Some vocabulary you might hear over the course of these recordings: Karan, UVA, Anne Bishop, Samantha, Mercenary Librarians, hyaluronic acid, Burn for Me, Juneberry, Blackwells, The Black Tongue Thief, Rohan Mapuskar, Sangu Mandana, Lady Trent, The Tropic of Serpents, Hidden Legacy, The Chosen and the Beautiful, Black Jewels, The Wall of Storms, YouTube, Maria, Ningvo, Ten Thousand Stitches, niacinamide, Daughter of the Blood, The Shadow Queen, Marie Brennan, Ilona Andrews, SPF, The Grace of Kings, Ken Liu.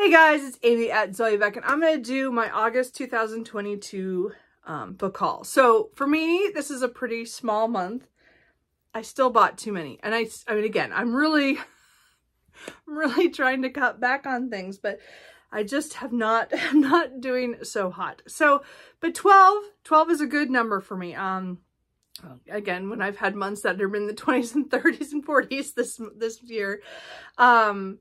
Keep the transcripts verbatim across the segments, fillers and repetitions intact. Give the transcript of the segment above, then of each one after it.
Hey guys, it's Amy at Zoe Beck, and I'm going to do my August two thousand twenty-two um, book haul. So for me, this is a pretty small month. I still bought too many. And I, I mean, again, I'm really, I'm really trying to cut back on things, but I just have not, I'm not doing so hot. So, but twelve, twelve is a good number for me. Um, again, when I've had months that have been in the twenties and thirties and forties this, this year, um,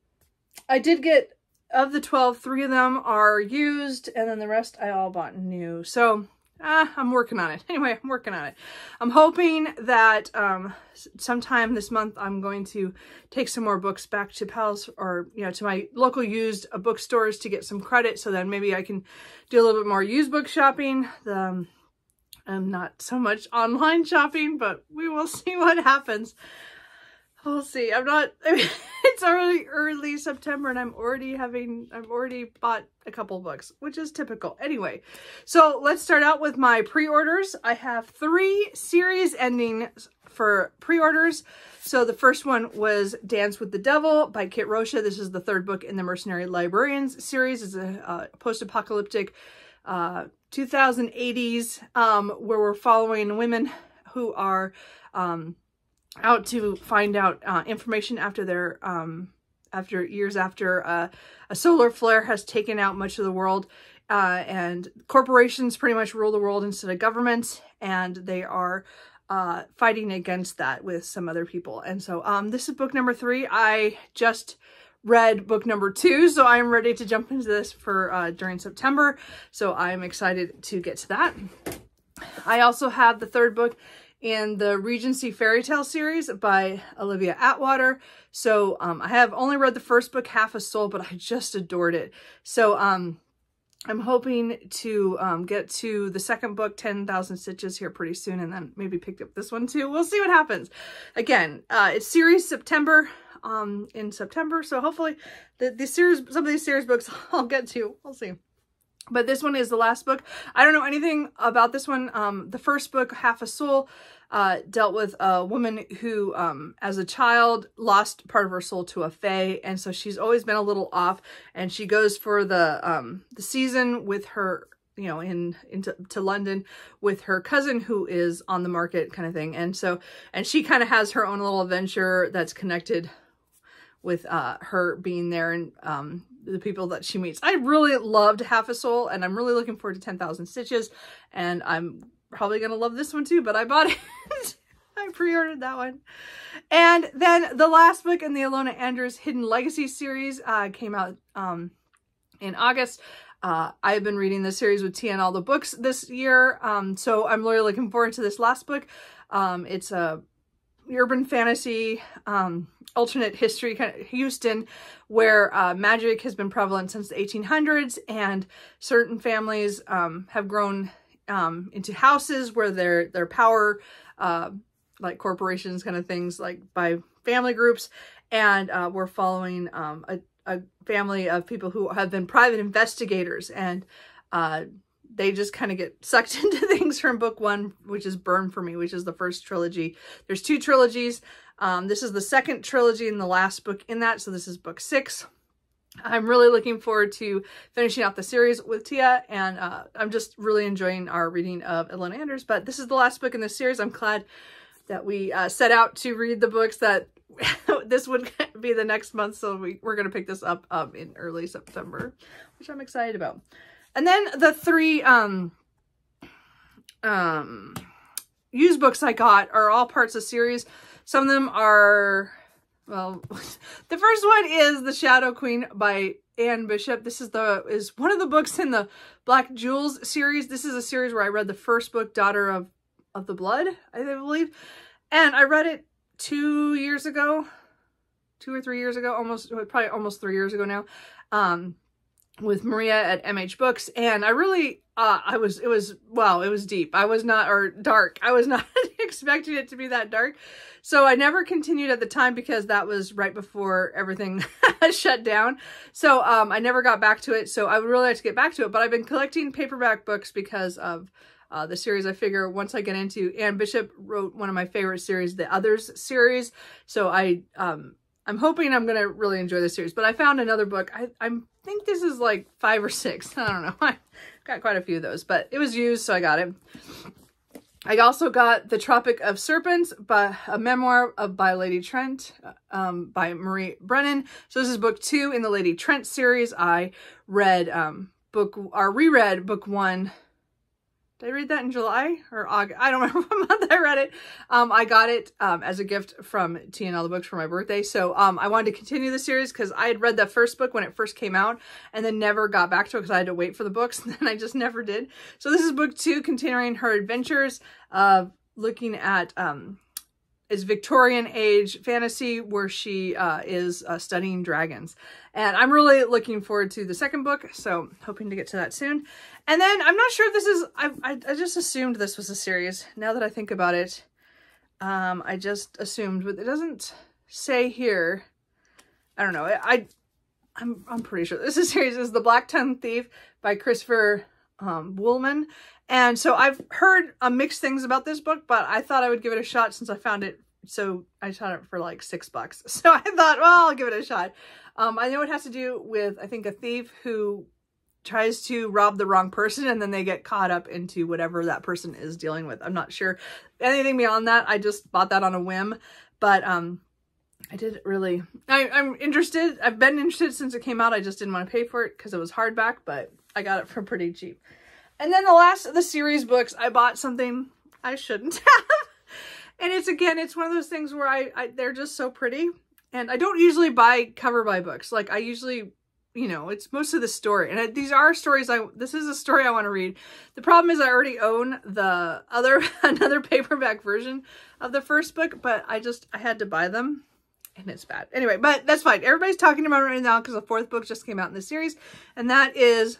I did get, of the twelve, three of them are used, and then the rest I all bought new. So uh, I'm working on it. Anyway, I'm working on it. I'm hoping that um, sometime this month I'm going to take some more books back to pals or, you know, to my local used bookstores to get some credit. So then maybe I can do a little bit more used book shopping. The, um, I'm not so much online shopping, but we will see what happens. We'll see. I'm not, I mean, it's already early September and I'm already having, I've already bought a couple books, which is typical. Anyway, so let's start out with my pre-orders. I have three series endings for pre-orders. So the first one was Dance with the Devil by Kit Rocha. This is the third book in the Mercenary Librarians series. It's a uh, post-apocalyptic uh, two thousand eighties um, where we're following women who are... Um, out to find out uh, information after their, um, after years after uh, a solar flare has taken out much of the world, uh, and corporations pretty much rule the world instead of governments, and they are uh, fighting against that with some other people. And so um, this is book number three. I just read book number two, so I am ready to jump into this for uh, during September. So I'm excited to get to that. I also have the third book in the Regency Fairy Tale series by Olivia Atwater. So um, I have only read the first book, Half a Soul, but I just adored it. So um, I'm hoping to um, get to the second book, Ten Thousand Stitches, here pretty soon, and then maybe pick up this one too. We'll see what happens. Again, uh, it's series September, um, in September. So hopefully the, the series, some of these series books I'll get to. We'll see. But this one is the last book. I don't know anything about this one. Um, the first book, Half a Soul, uh, dealt with a woman who, um, as a child, lost part of her soul to a fae. And so she's always been a little off. And she goes for the um, the season with her, you know, in into to London with her cousin who is on the market kind of thing. And so, and she kind of has her own little adventure that's connected with uh, her being there and um, the people that she meets. I really loved Half a Soul, and I'm really looking forward to ten thousand Stitches, and I'm probably going to love this one too, but I bought it. I pre-ordered that one. And then the last book in the Ilona Andrews Hidden Legacy series uh, came out um, in August. Uh, I've been reading this series with T N L the books this year, um, so I'm really looking forward to this last book. Um, it's a urban fantasy, um, alternate history kind of Houston, where uh, magic has been prevalent since the eighteen hundreds, and certain families um, have grown um, into houses where their their power, uh, like corporations kind of things, like by family groups, and uh, we're following um, a, a family of people who have been private investigators, and uh, they just kind of get sucked into things from book one, which is Burn for Me, which is the first trilogy. There's two trilogies. Um, this is the second trilogy and the last book in that. So this is book six. I'm really looking forward to finishing out the series with Tia, and uh, I'm just really enjoying our reading of Ilona Andrews, but this is the last book in this series. I'm glad that we uh, set out to read the books that this would be the next month. So we, we're going to pick this up um, in early September, which I'm excited about. And then the three um, um, used books I got are all parts of series. Some of them are, well, the first one is The Shadow Queen by Anne Bishop. This is the is one of the books in the Black Jewels series. This is a series where I read the first book, Daughter of, of the Blood, I believe. And I read it two years ago, two or three years ago, almost, probably almost three years ago now. Um, with Maria at M H Books, and I really, uh, I was, it was, wow, it was deep. I was not, or dark. I was not expecting it to be that dark. So I never continued at the time because that was right before everything shut down. So um, I never got back to it. So I would really like to get back to it, but I've been collecting paperback books because of uh, the series. I figure once I get into, Anne Bishop wrote one of my favorite series, The Others series. So I, um, I'm hoping I'm going to really enjoy this series. But I found another book. I I think this is like five or six. I don't know. I got quite a few of those. But it was used, so I got it. I also got The Tropic of Serpents, by, a memoir of, by Lady Trent, um, by Marie Brennan. So this is book two in the Lady Trent series. I read um, book, or reread book one. Did I read that in July or August? I don't remember what month I read it. Um, I got it um, as a gift from T N L, the books, for my birthday. So um, I wanted to continue the series because I had read that first book when it first came out and then never got back to it because I had to wait for the books, and then I just never did. So this is book two, continuing her adventures of looking at um, is Victorian age fantasy where she uh, is uh, studying dragons. And I'm really looking forward to the second book, so hoping to get to that soon. And then I'm not sure if this is, I, I, I just assumed this was a series. Now that I think about it, um, I just assumed, but it doesn't say here. I don't know. I, I, I'm, I'm pretty sure this is series is The Black Tongue Thief by Christopher um, Woolman. And so I've heard uh, mixed things about this book, but I thought I would give it a shot since I found it. So I shot it for like six bucks. So I thought, well, I'll give it a shot. Um, I know it has to do with, I think, a thief who tries to rob the wrong person, and then they get caught up into whatever that person is dealing with. I'm not sure anything beyond that. I just bought that on a whim, but um, I did really, I, I'm interested. I've been interested since it came out. I just didn't want to pay for it because it was hardback, but I got it for pretty cheap. And then the last of the series books, I bought something I shouldn't have. And it's, again, it's one of those things where I, I, they're just so pretty. And I don't usually buy cover by books. Like, I usually, you know, it's most of the story. And I, these are stories I, this is a story I want to read. The problem is I already own the other, another paperback version of the first book, but I just, I had to buy them. And it's bad. Anyway, but that's fine. Everybody's talking about it right now because the fourth book just came out in the series. And that is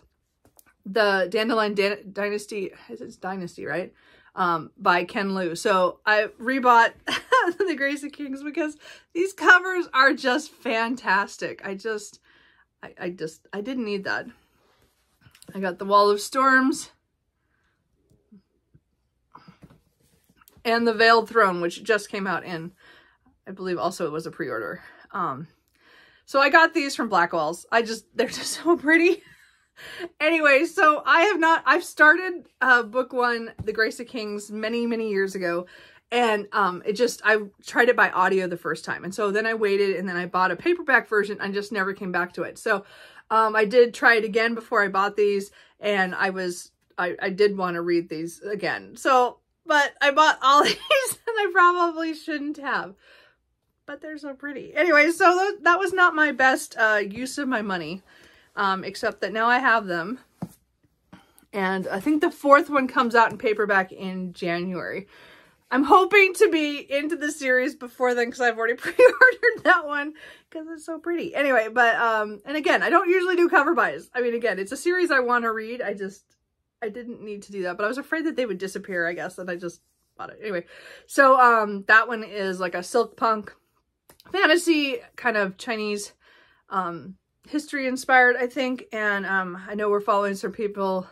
The Dandelion Dynasty, it's Dynasty, right? Um, by Ken Liu. So I rebought The Grace of Kings because these covers are just fantastic. I just, I, I just, I didn't need that. I got The Wall of Storms and The Veiled Throne, which just came out in, I believe also it was a pre-order. Um, so I got these from Blackwells. I just, they're just so pretty. Anyway, so I have not, I've started uh, book one, The Grace of Kings, many, many years ago. And um, it just, I tried it by audio the first time. And so then I waited and then I bought a paperback version and just never came back to it. So um, I did try it again before I bought these, and I was, I, I did want to read these again. So, but I bought all these and I probably shouldn't have, but they're so pretty. Anyway, so th that was not my best uh, use of my money. Um, except that now I have them. And I think the fourth one comes out in paperback in January. I'm hoping to be into the series before then because I've already pre-ordered that one because it's so pretty. Anyway, but, um, and again, I don't usually do cover buys. I mean, again, it's a series I want to read. I just, I didn't need to do that, but I was afraid that they would disappear, I guess, and I just bought it. Anyway, so um, that one is like a silk punk fantasy kind of Chinese um history inspired, I think, and um, I know we're following some people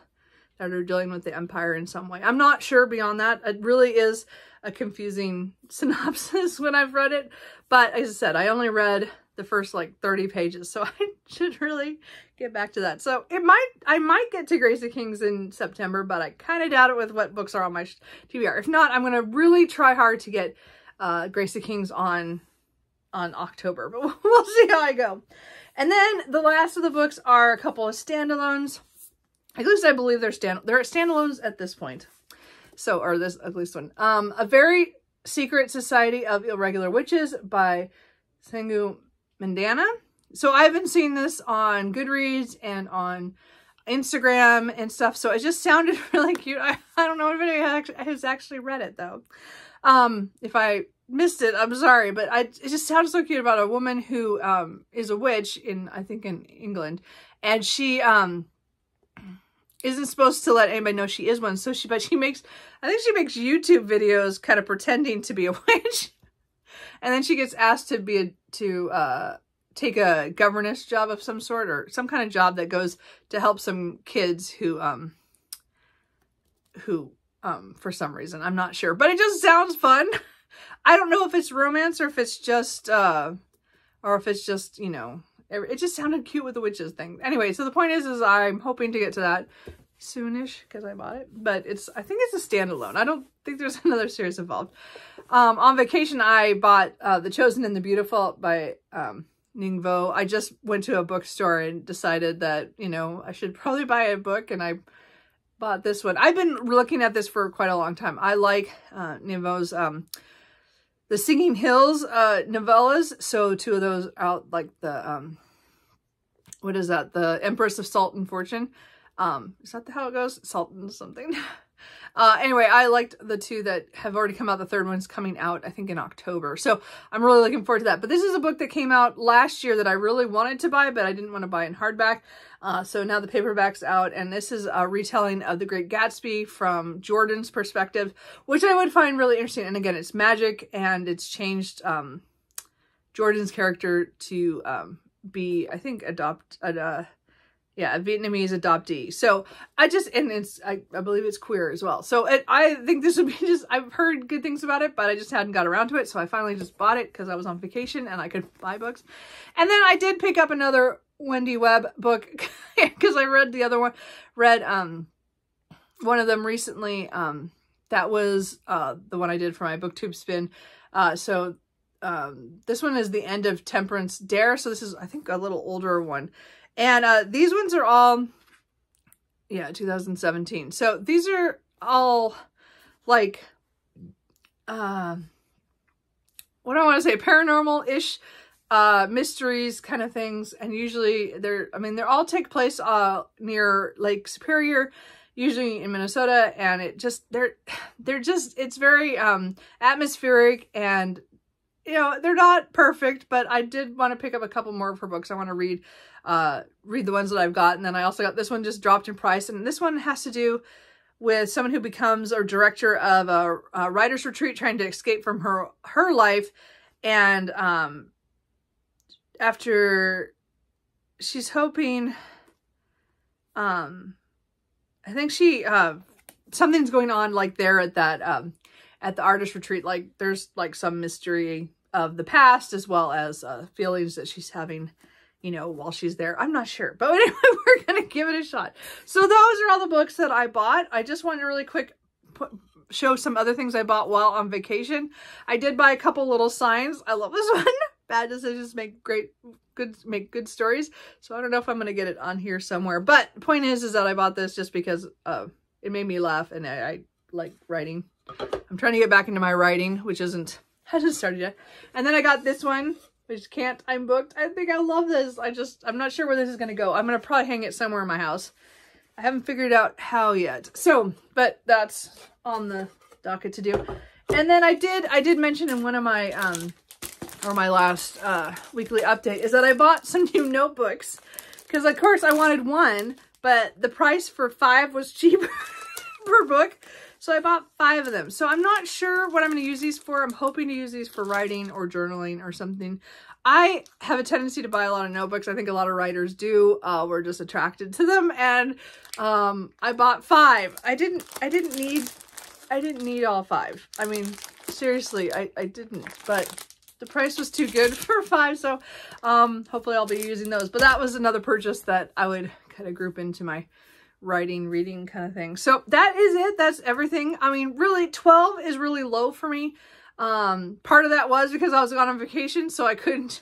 that are dealing with the empire in some way. I'm not sure beyond that. It really is a confusing synopsis when I've read it, but as I said, I only read the first like thirty pages, so I should really get back to that. So it might, I might get to Grace of Kings in September, but I kind of doubt it with what books are on my T B R. If not, I'm going to really try hard to get uh, Grace of Kings on on October, but we'll see how I go. And then the last of the books are a couple of standalones. At least I believe they're stand they're standalones at this point. So, or this at least one. Um, A Very Secret Society of Irregular Witches by Sangu Mandana. So I've been seeing this on Goodreads and on Instagram and stuff. So it just sounded really cute. I, I don't know if anybody has actually read it though. Um, if I missed it, I'm sorry, but I, it just sounds so cute about a woman who um, is a witch in, I think, in England, and she um, isn't supposed to let anybody know she is one. So she, but she makes, I think she makes YouTube videos kind of pretending to be a witch, and then she gets asked to be a, to uh, take a governess job of some sort, or some kind of job that goes to help some kids who um, who um, for some reason, I'm not sure, but it just sounds fun. I don't know if it's romance or if it's just, uh, or if it's just, you know, it just sounded cute with the witches thing. Anyway, so the point is, is I'm hoping to get to that soonish because I bought it, but it's, I think it's a standalone. I don't think there's another series involved. Um, on vacation, I bought uh, The Chosen and the Beautiful by um, Ningvo. I just went to a bookstore and decided that, you know, I should probably buy a book, and I bought this one. I've been looking at this for quite a long time. I like uh, Ningvo's um, The Singing Hills uh, novellas. So two of those out, like the, um, what is that? The Empress of Salt and Fortune. Um, is that how it goes? Salt and something. Uh, anyway, I liked the two that have already come out. The third one's coming out, I think, in October. So I'm really looking forward to that. But this is a book that came out last year that I really wanted to buy, but I didn't want to buy in hardback. Uh, so now the paperback's out, and this is a retelling of The Great Gatsby from Jordan's perspective, which I would find really interesting. And again, it's magic, and it's changed um, Jordan's character to um, be, I think, adopt... Uh, Yeah, a Vietnamese adoptee. So I just, and it's, I, I believe it's queer as well. So it, I think this would be just, I've heard good things about it, but I just hadn't got around to it. So I finally just bought it because I was on vacation and I could buy books. And then I did pick up another Wendy Webb book because I read the other one, read um, one of them recently. Um, that was uh, the one I did for my BookTube spin. Uh, so um, this one is The End of Temperance Dare. So this is, I think, a little older one. And uh, these ones are all, yeah, two thousand seventeen. So these are all like, uh, what do I want to say? Paranormal-ish uh, mysteries kind of things. And usually they're, I mean, they all take place uh, near Lake Superior, usually in Minnesota. And it just, they're, they're just, it's very um, atmospheric, and you know, they're not perfect, but I did want to pick up a couple more of her books. I want to read, uh, read the ones that I've got. And then I also got this one just dropped in price. And this one has to do with someone who becomes a director of a, a writer's retreat, trying to escape from her, her life. And, um, after she's hoping, um, I think she, uh, something's going on like there at that, um, at the artist retreat. Like there's like some mystery of the past as well as uh, feelings that she's having, you know, while she's there. I'm not sure, but anyway, we're going to give it a shot. So those are all the books that I bought. I just wanted to really quick put, show some other things I bought while on vacation. I did buy a couple little signs. I love this one. Bad decisions make great, good, make good stories. So I don't know if I'm going to get it on here somewhere, but the point is, is that I bought this just because uh, it made me laugh, and I, I like writing. I'm trying to get back into my writing, which isn't, I just started yet. And then I got this one, which can't, I'm booked. I think I love this. I just, I'm not sure where this is going to go. I'm going to probably hang it somewhere in my house. I haven't figured out how yet. So, but that's on the docket to do. And then I did, I did mention in one of my, um, or my last uh, weekly update is that I bought some new notebooks because of course I wanted one, but the price for five was cheaper per book. So I bought five of them. So I'm not sure what I'm going to use these for. I'm hoping to use these for writing or journaling or something. I have a tendency to buy a lot of notebooks. I think a lot of writers do. Uh, we're just attracted to them. And um, I bought five. I didn't, I didn't need, I didn't need all five. I mean, seriously, I, I didn't, but the price was too good for five. So um, hopefully I'll be using those, but that was another purchase that I would kind of group into my writing, reading kind of thing. So that is it. That's everything. I mean, really twelve is really low for me. Um, part of that was because I was gone on vacation, so I couldn't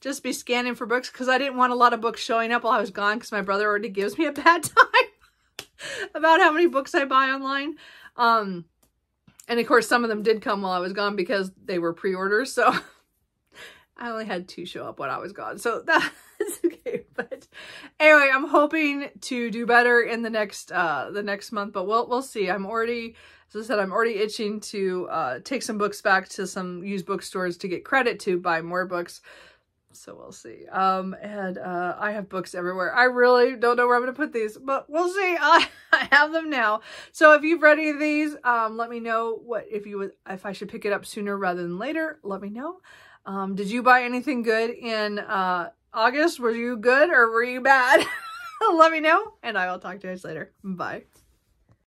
just be scanning for books because I didn't want a lot of books showing up while I was gone because my brother already gives me a bad time about how many books I buy online. Um, and of course, some of them did come while I was gone because they were pre-orders. So I only had two show up when I was gone. So that's okay. But anyway, I'm hoping to do better in the next, uh, the next month, but we'll, we'll see. I'm already, as I said, I'm already itching to, uh, take some books back to some used bookstores to get credit to buy more books. So we'll see. Um, and, uh, I have books everywhere. I really don't know where I'm going to put these, but we'll see. I, I have them now. So if you've read any of these, um, let me know what, if you would, if I should pick it up sooner rather than later, let me know. Um, did you buy anything good in uh, August? Were you good or were you bad? Let me know, and I will talk to you guys later. Bye.